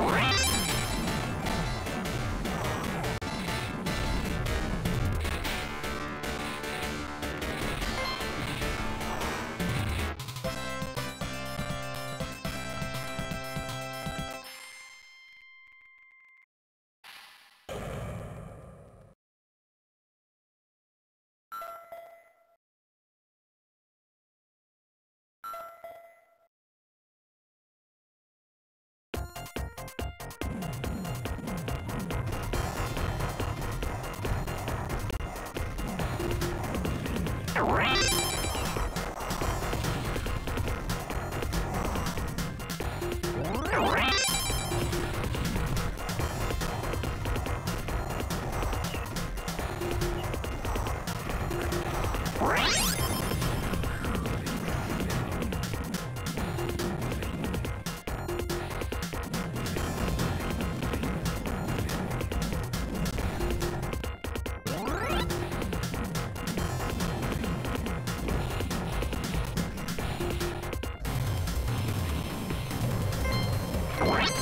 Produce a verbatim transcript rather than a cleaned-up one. What?